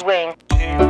swing.